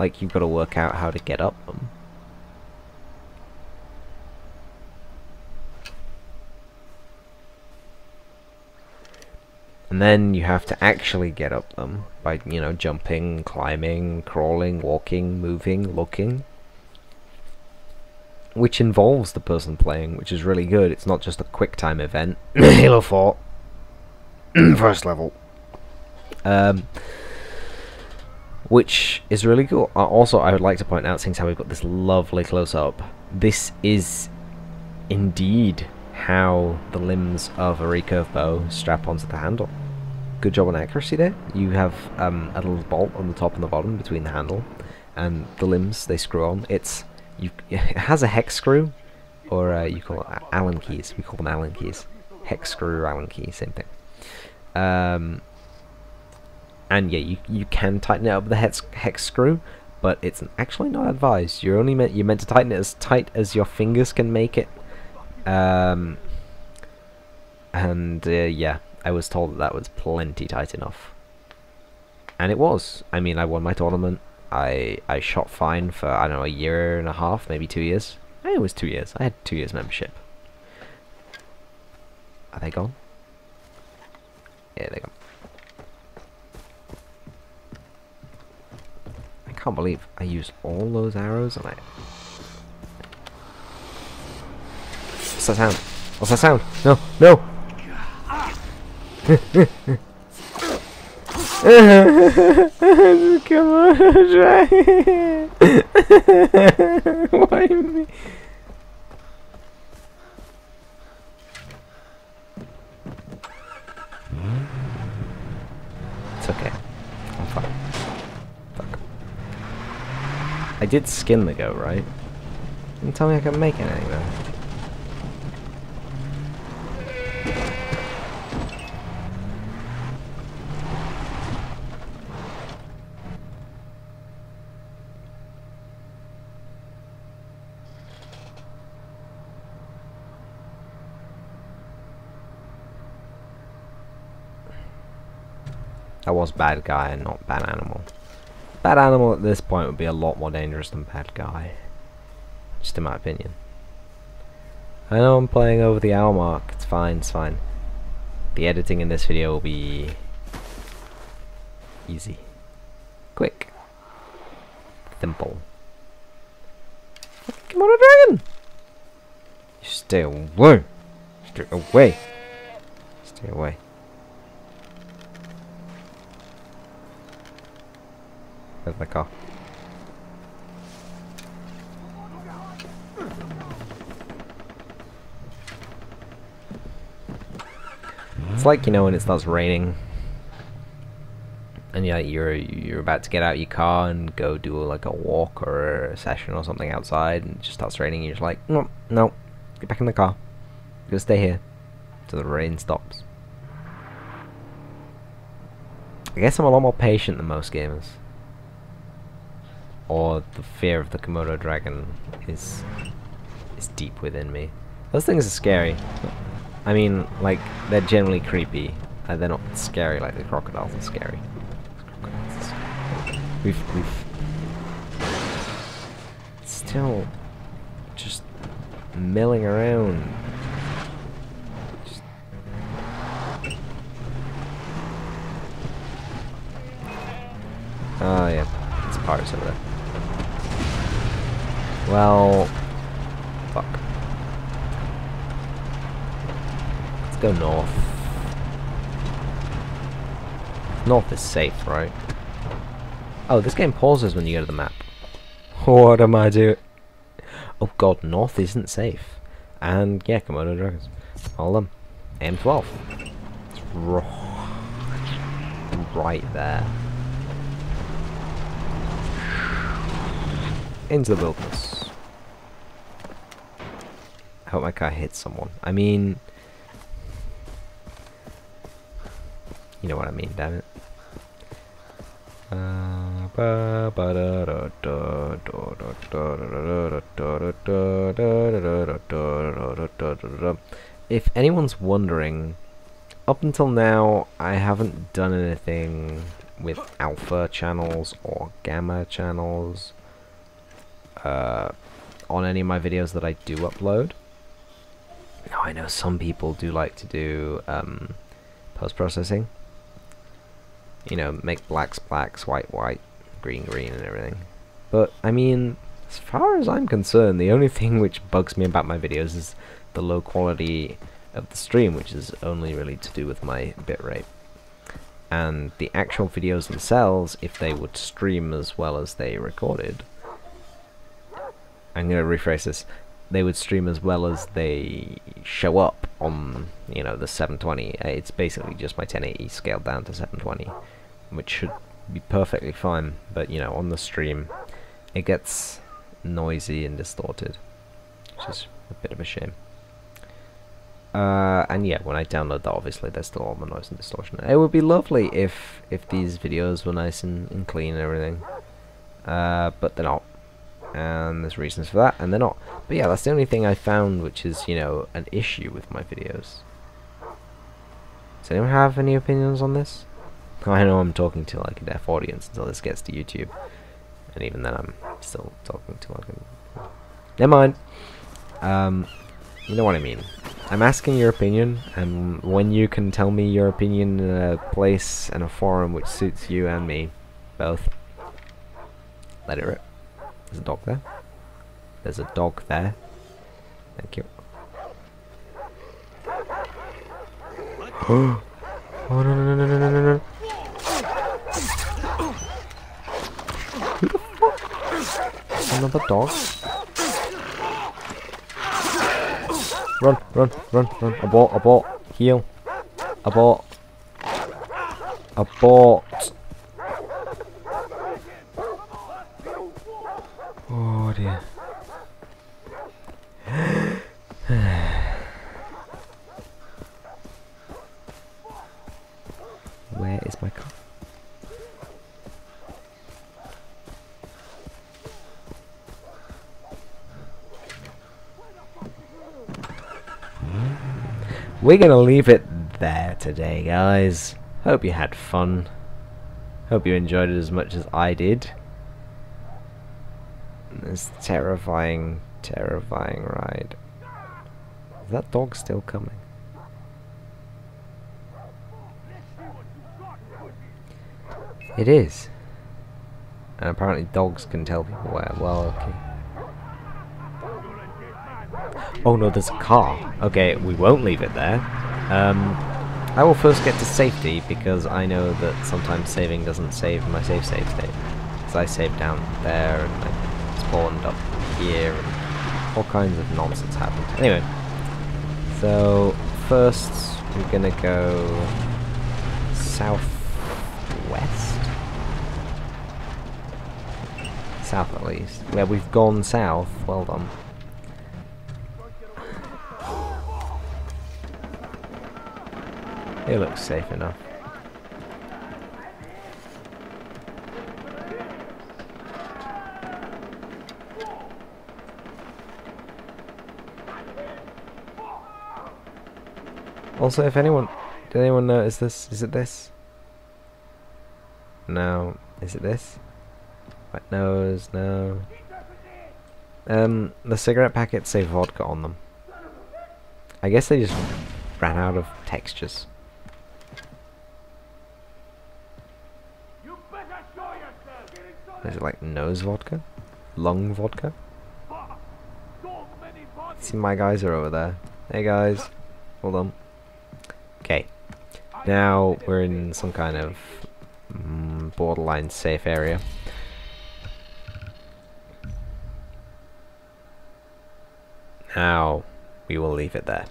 Like, you've got to work out how to get up them. And then you have to actually get up them by, you know, jumping, climbing, crawling, walking, moving, looking. Which involves the person playing, which is really good. It's not just a quick time event. Halo 4. First level. Which is really cool. Also, I would like to point out, since how we've got this lovely close-up, this is indeed how the limbs of a recurve bow strap onto the handle. Good job on accuracy there. You have a little bolt on the top and the bottom between the handle and the limbs. They screw on. It has a hex screw, or you call it Allen keys. We call them Allen keys. Hex screw, Allen key, same thing. And yeah, you can tighten it up with the hex screw, but it's actually not advised. You're meant to tighten it as tight as your fingers can make it. Yeah, I was told that was plenty tight enough, and it was. I mean, I won my tournament. I shot fine for, I don't know, a year and a half, maybe 2 years. I think it was 2 years. I had 2 years membership. Are they gone? Yeah, they're gone. I can't believe I used all those arrows and I... What's that sound? What's that sound? No! No! Komodo dragon! Why me? It's okay. I'm fine. I did skin the goat, right? You didn't tell me I could make anything though. I was bad guy and not bad animal. Bad animal at this point would be a lot more dangerous than bad guy. Just in my opinion. I know I'm playing over the hour mark. It's fine, it's fine. The editing in this video will be... easy. Quick. Simple. Komodo dragon! You stay away! Stay away! Stay away. Where's my car? It's like, you know, when it starts raining and you're about to get out your car and go do like a walk or a session or something outside, and it just starts raining and you're just like, no, no, get back in the car. You're gonna stay here till the rain stops. I guess I'm a lot more patient than most gamers. Or the fear of the Komodo dragon is deep within me. Those things are scary. I mean, like, they're generally creepy. They're not scary like the crocodiles are scary. We've still just milling around. Oh yeah, it's pirates over there. Well, fuck. Let's go north. North is safe, right? Oh, this game pauses when you go to the map. What am I doing? Oh god, north isn't safe. And yeah, Komodo dragons. All of them. M12. It's right there. Into the wilderness. I hope my car hits someone. I mean... you know what I mean, damn it. If anyone's wondering, up until now I haven't done anything with alpha channels or gamma channels on any of my videos that I do upload. Now I know some people do like to do post-processing, you know, make blacks blacks, white white, green green and everything, but I mean, as far as I'm concerned, the only thing which bugs me about my videos is the low quality of the stream, which is only really to do with my bitrate. And the actual videos themselves, if they would stream as well as they recorded, I'm going to rephrase this, they would stream as well as they show up on, you know, the 720. It's basically just my 1080 scaled down to 720, which should be perfectly fine, but you know, on the stream it gets noisy and distorted, which is a bit of a shame. And yeah, when I download that, obviously there's still all the noise and distortion. It would be lovely if these videos were nice and clean and everything, but they're not, and there's reasons for that, and they're not. But yeah, that's the only thing I found which is, you know, an issue with my videos. Does anyone have any opinions on this? I know I'm talking to like a deaf audience until this gets to YouTube, and even then I'm still talking to like a... Never mind. You know what I mean. I'm asking your opinion, and when you can tell me your opinion in a place and a forum which suits you and me, both, let it rip. There's a dog there. There's a dog there. Thank you. Oh no no no no no no no! Who the fuck? Another dog? Run, run, run, run. Abort, abort. Heal. Abort. Abort. Oh dear. Where is my car? We're gonna leave it there today, guys. Hope you had fun. Hope you enjoyed it as much as I did. This terrifying, terrifying ride. Is that dog still coming? It is. And apparently dogs can tell people where. Well, okay. Oh no, there's a car. Okay, we won't leave it there. I will first get to safety, because I know that sometimes saving doesn't save my save state. Because I saved down there, and I spawned up here, and all kinds of nonsense happened. Anyway, so first we're gonna go southwest? South at least. Where we've gone south, well done. It looks safe enough. Also, if anyone... Did anyone notice this? Is it this? No. Is it this? Wet nose, no. The cigarette packets say vodka on them. I guess they just ran out of textures. Is it like nose vodka? Lung vodka? See, my guys are over there. Hey guys. Hold on. Okay. Now we're in some kind of borderline safe area. Now we will leave it there.